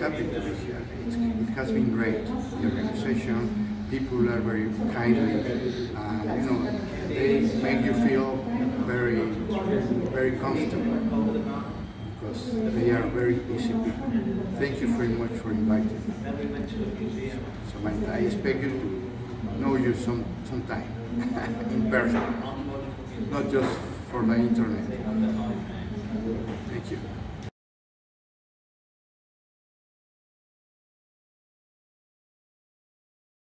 happy to be here. It has been great, the organization. People are very kindly, they make you feel very, very comfortable because they are very easy people. Thank you very much for inviting me. So I expect you to know you sometime in person, not just for the internet. Thank you.